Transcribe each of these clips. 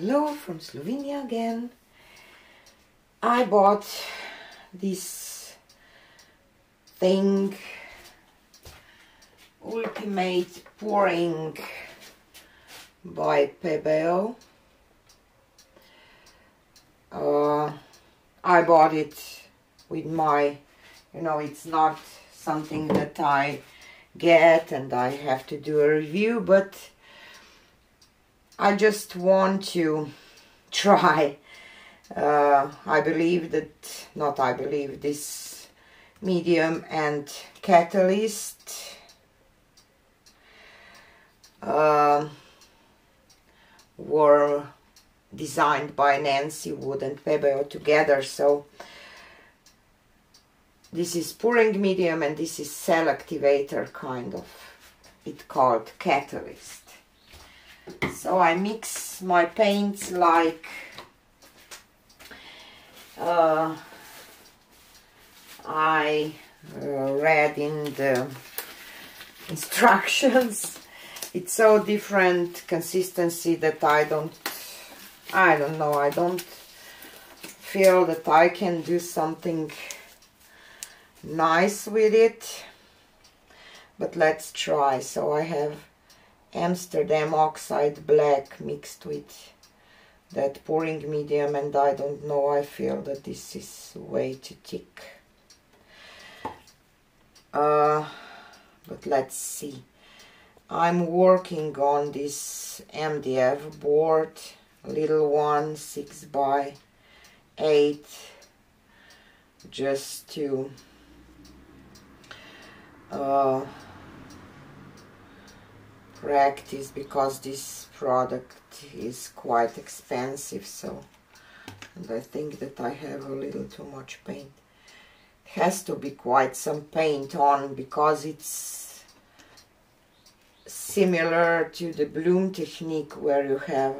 Hello from Slovenia again. I bought this thing, Ultimate Pouring by Pebeo. I bought it with my, it's not something that I get and I have to do a review, but I just want to try. This medium and catalyst were designed by Nancy Wood and Pebeo together, so this is pouring medium and this is cell activator kind of, it's called catalyst. So I mix my paints like I read in the instructions. It's so different consistency that I don't feel that I can do something nice with it, but let's try. So I have Amsterdam Oxide Black mixed with that pouring medium, and I don't know, I feel that this is way too thick, but let's see. I'm working on this MDF board, little one, 6x8, just to practice, because this product is quite expensive. So, and I think that I have a little too much paint. It has to be quite some paint on, because it's similar to the bloom technique where you have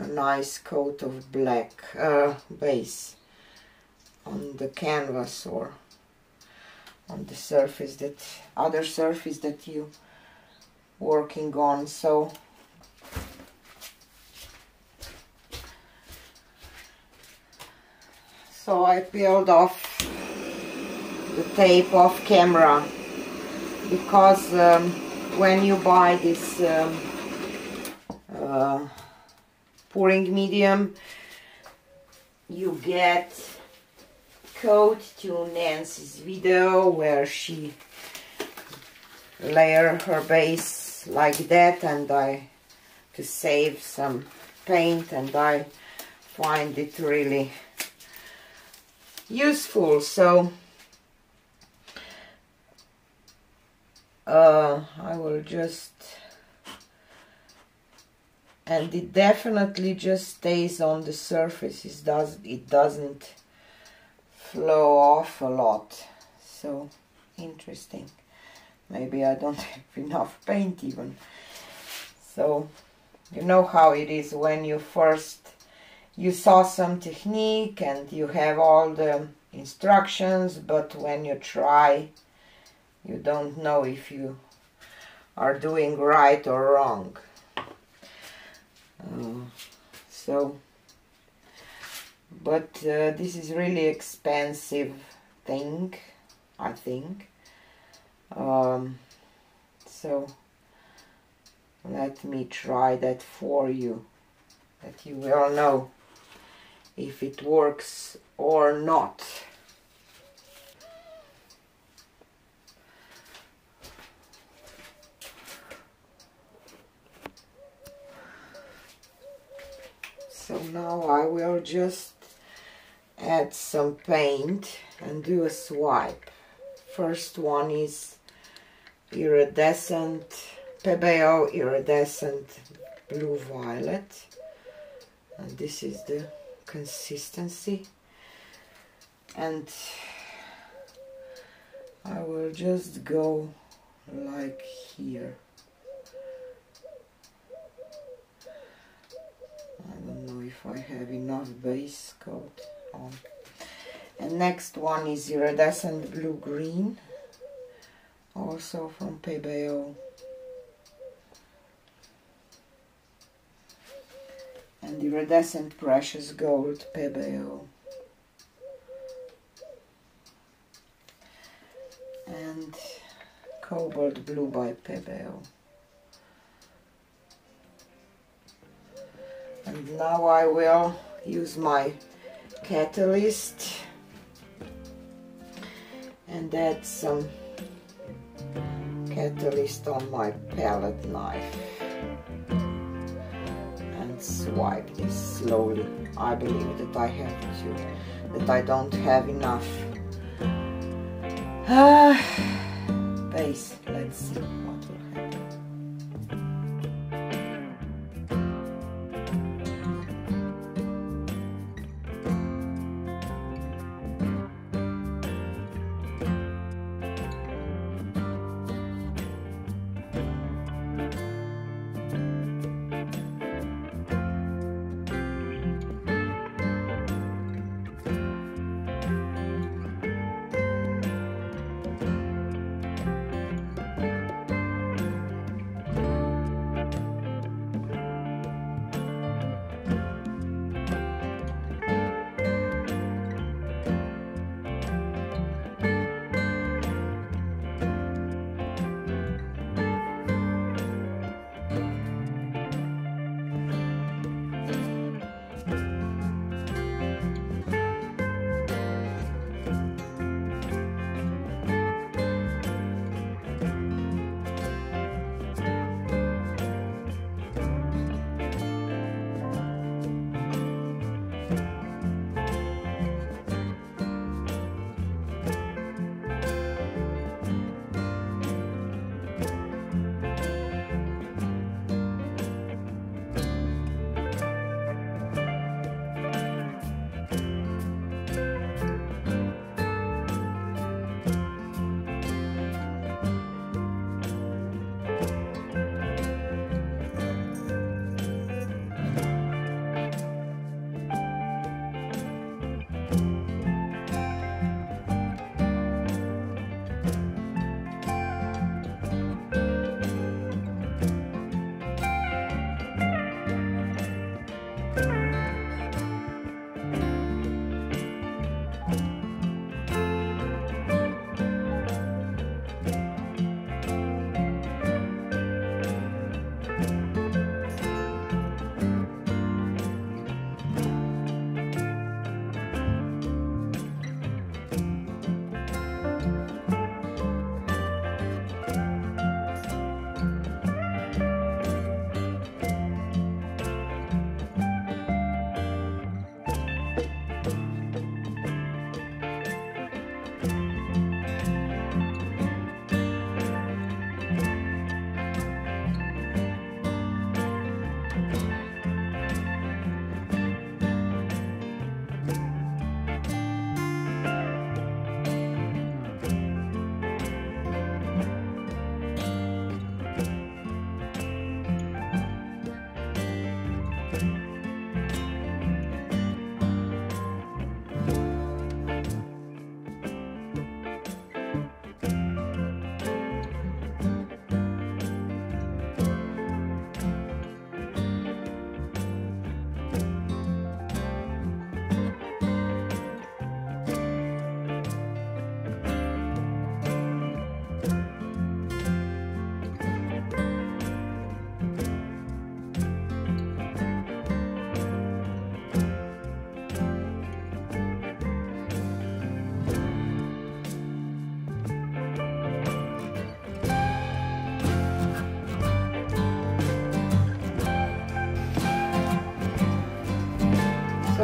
a nice coat of black base on the canvas or on the surface, that other surface that you working on. So I peeled off the tape off camera, because when you buy this pouring medium, you get code to Nancy's video where she layer her base like that, and to save some paint, and I find it really useful. So I will just, and it definitely just stays on the surface, it doesn't flow off a lot. So interesting. Maybe I don't have enough paint even. So, you know how it is when you first, you saw some technique and you have all the instructions, but when you try, you don't know if you are doing right or wrong. But this is really expensive thing, I think. So let me try that for you, that you will know if it works or not. So now I will just add some paint and do a swipe. First one is iridescent, Pebeo iridescent blue violet, and this is the consistency, and I will just go like here. I don't know if I have enough base coat on. And next one is iridescent blue green, also from Pebeo, and and iridescent precious gold Pebeo. And cobalt blue by Pebeo. And now I will use my catalyst and add some catalyst on my palette knife and swipe this slowly. I believe that I have to, that I don't have enough base. Let's see what will happen.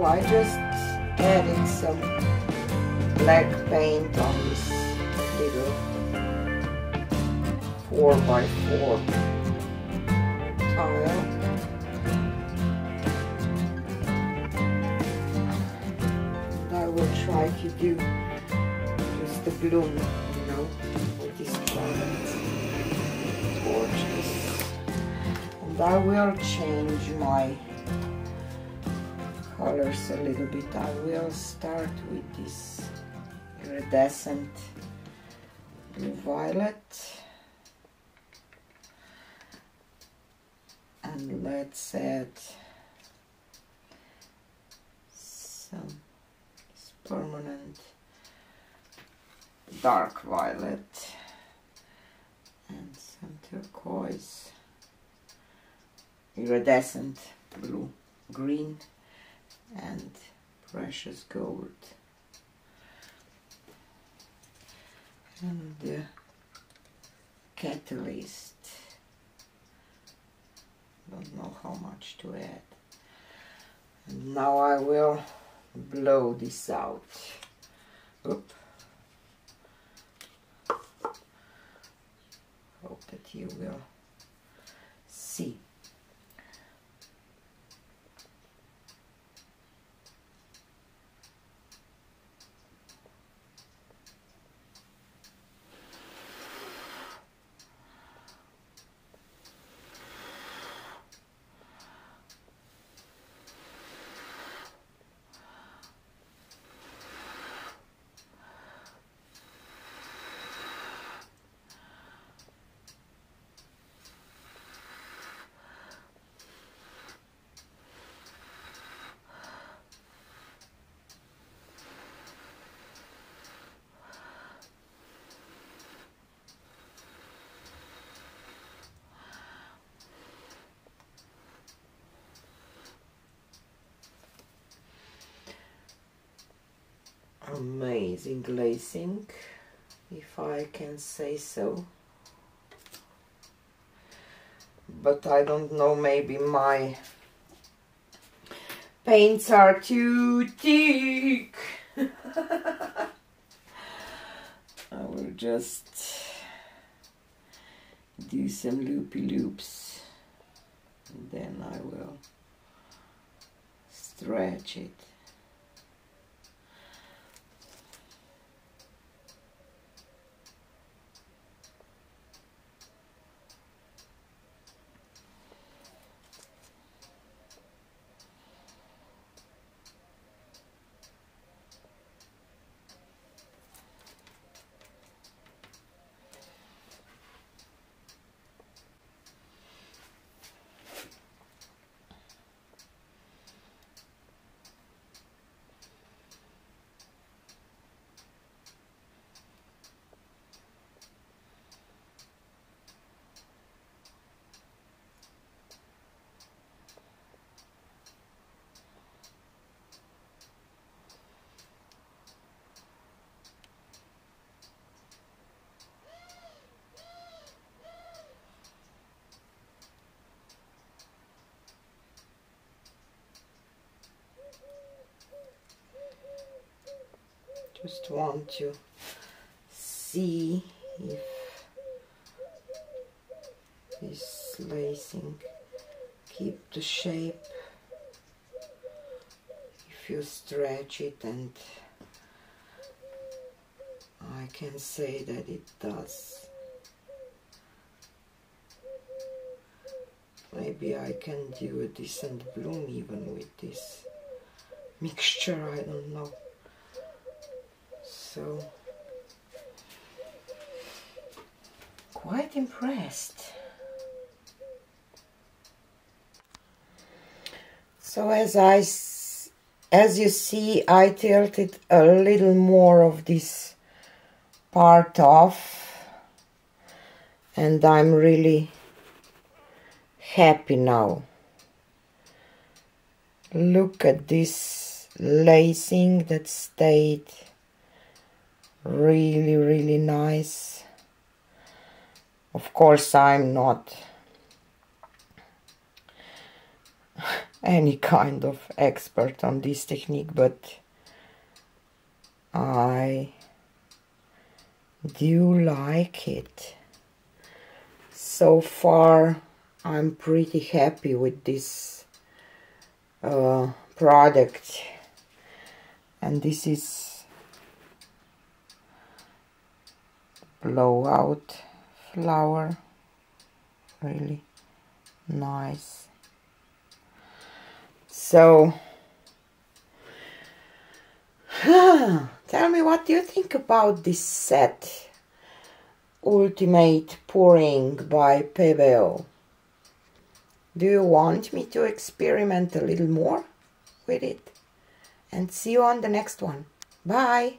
I just added some black paint on this little 4x4 tile. And I will try to do just the bloom, you know, with this palette. Gorgeous. And I will change my colors a little bit. I will start with this iridescent blue violet, and let's add permanent dark violet and some turquoise, iridescent blue, green and precious gold. And the catalyst, don't know how much to add. And now I will blow this out. Oop. Hope that you will see. Amazing glazing, if I can say so, but I don't know, maybe my paints are too thick. I will just do some loopy loops and then I will stretch it. Just want to see if this lacing keeps the shape, if you stretch it, and I can say that it does. Maybe I can do a decent bloom even with this mixture, I don't know. So, quite impressed. So as you see, I tilted a little more of this part off, and I'm really happy now. Look at this lacing that stayed really, really nice. Of course, I'm not any kind of expert on this technique, but I do like it. So far, I'm pretty happy with this product, and this is blowout flower, really nice. So tell me what you think about this set, Ultimate Pouring by Pebeo. Do you want me to experiment a little more with it? And see you on the next one. Bye.